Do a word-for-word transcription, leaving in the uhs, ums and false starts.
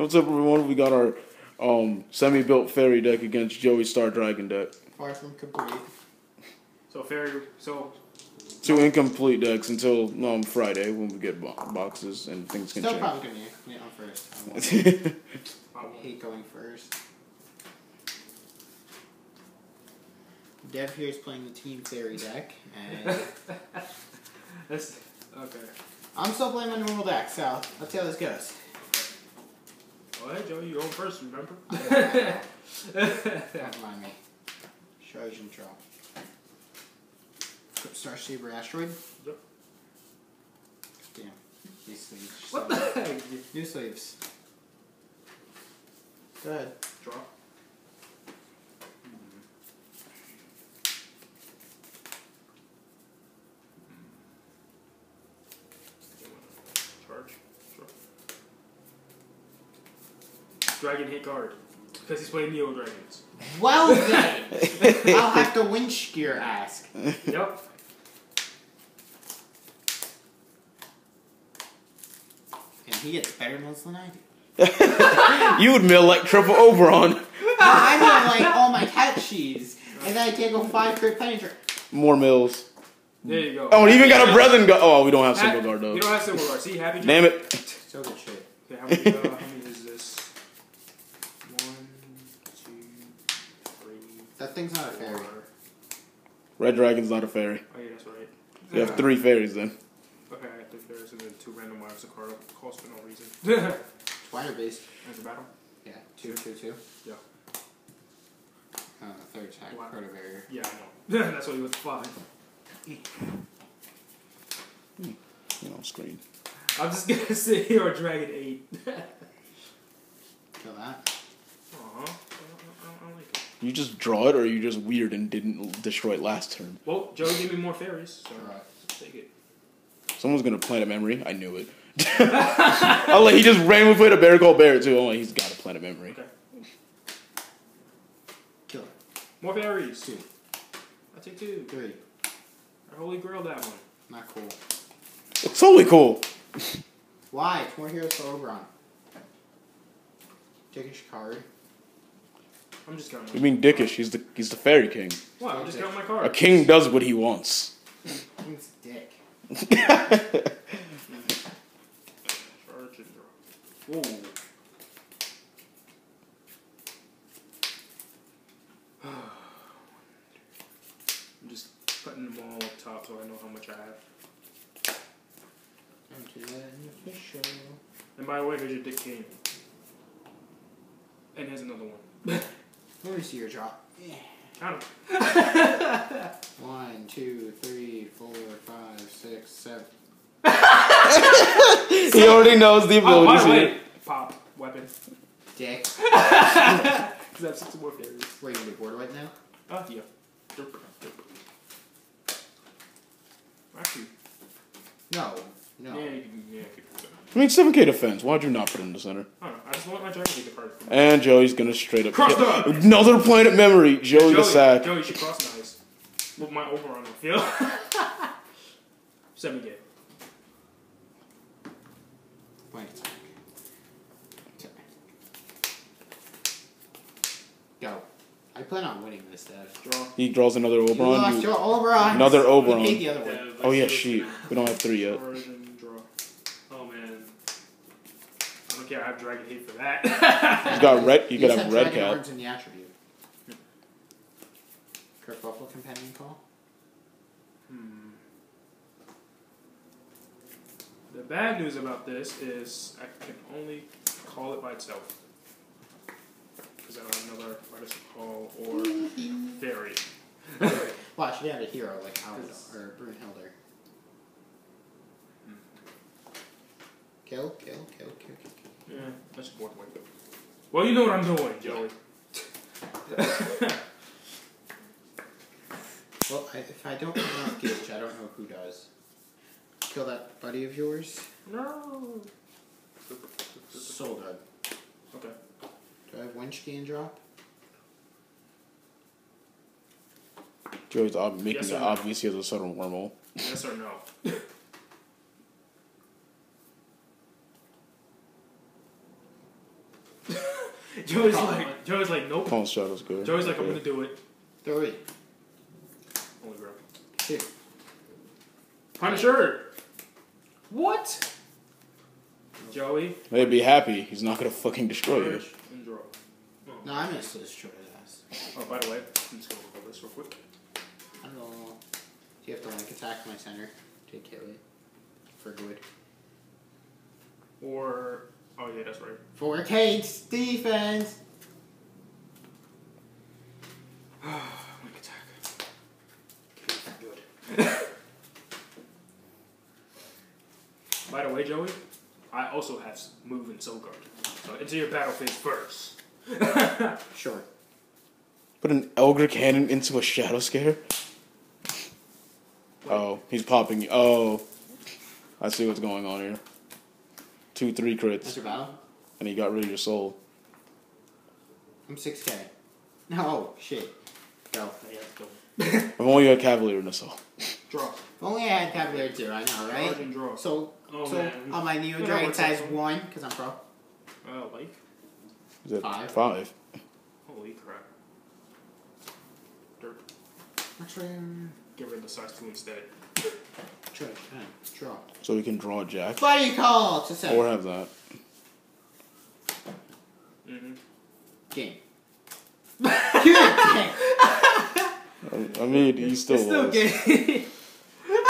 What's up, everyone? We got our um, semi-built fairy deck against Joey's Star Dragon deck. Far from complete. So fairy, so two incomplete decks until um, Friday when we get bo boxes and things can Still change. Still probably gonna be on first. I, I hate going first. Dev here is playing the Team Fairy deck, and that's okay. I'm still playing my normal deck, so let's see how this goes. Well, hey, Joey, you're on first, remember? Don't mind me. Charge and draw. Star Saber Asteroid. Yep. Damn. New sleeves. What the heck? New sleeves. Go ahead. Draw. Dragon hit guard. Because he's playing Neo Dragons. Well then! I'll have to winch gear ask. Yep. And he gets better mills than I do. You would mill like triple Oberon. No, I mill like all my cat cheese. And then I take a five crit penetrate. More mills. There you go. Oh, and even got a brethren guard. Oh, we don't have single guard though. We don't have single guard. See, happy. Damn it. So good shit. Okay, how many, uh, how many is this? That thing's not a fairy. Red Dragon's not a fairy. Oh yeah, that's right. You have three fairies then. Okay, I have three fairies and then two random wives of card cost for no reason. Twiner based. There's a battle? Yeah. Two, two, two. Yeah. Uh, third attack. Card of barrier. Yeah, I know. That's why you went to five. You know, screen. I'm just gonna sit here on Dragon eight. Kill that. Uh-huh. You just draw it, or you just weird and didn't destroy it last turn? Well, Joey gave me more fairies, so right. Take it. Someone's gonna plant a memory. I knew it. I'm like, he just randomly played a bear called Bear, too. I'm like, he's gotta plant a memory. Okay. Kill it. More fairies. Two. I'll take two. Three. I holy grail that one. Not cool. It's totally cool. Why? It's more heroes for Oberon. Taking Shikari. I'm just counting. You mean dickish? He's the he's the fairy king. What? I'm just counting my card. A king does what he wants. King's dick. Charge and draw. Whoa. I'm just putting them all up top so I know how much I have. And by the way, here's your dick king. And here's another one. Let me see your drop. Yeah. Count them. One, two, three, four, five, six, seven. He already knows the ability. Oh, wait, wait. Pop. Weapon. Dick. Because I have six more fairies. Wait, you're on the board right now? Oh, yeah. Derp, derp. Actually. No. No. Yeah, you can, yeah, you can. I mean, seven K defense. Why'd you not put it in the center? I don't know. I just want my dragon to get part. And Joey's gonna straight up cross the another planet memory. Joey, Joey the sack. Joey should cross nice. With my over on the field. seven K. Blank attack. Okay. Go. I plan on winning this, Dad. Draw. He draws another Oberon. You lost your Oberon. Another Oberon. Take the other one. Yeah, like oh yeah, shoot. We don't have three yet. Yeah, I have dragon hate for that. You got red. You, you could have red cat. Cards in the attribute. Hmm. Kerfuffle companion call. Hmm. The bad news about this is I can only call it by itself because I don't have another artist call or fairy. Well, I should have a hero like Aldo or Brunhilder. Hmm. Kill, kill, kill, kill, kill, kill. Yeah, that's a way. Well, you know what I'm doing, Joey. Well, I, if I don't know Gage, I don't know who does. Kill that buddy of yours? No. Soul dead. Okay. Do I have winch gain drop? Joey's ob making yes it no. obvious he has a subtle wormhole. Yes or no? Joey's like, Joey's like, nope. Pawn Shadow's good. Joey's like, okay. I'm gonna do it. Joey. Only bro. Here. Punisher. What? Joey. They'd be happy. He's not gonna fucking destroy you. Oh. No, I'm gonna still destroy his ass. Oh, by the way, I'm just gonna look at this real quick. I don't know. You have to like attack my center to kill it for good. Or oh yeah, that's right. For Kate's defense. Ah, weak attack. Good. By the way, Joey, I also have move and soul guard. So into your battle phase first. Sure. Put an Elgur Cannon into a Shadow Scare? What? Oh, he's popping. Oh. I see what's going on here. Two, three crits. That's your battle? And he got rid of your soul. I'm six K. No, shit. Go. I've only got Cavalier in the soul. Draw. If only I had Cavalier too, I know, right? Draw. So, oh, so man. On my Neo Dragon no, size on. one, because I'm pro. Uh, like? Is it five? Five. Holy crap. Dirt. Actually, get rid of the size two instead. Draw. Draw. So we can draw a jack. Fire call to set. Or have that. Mm-hmm. Game. Good game. I mean, you still, it's still game.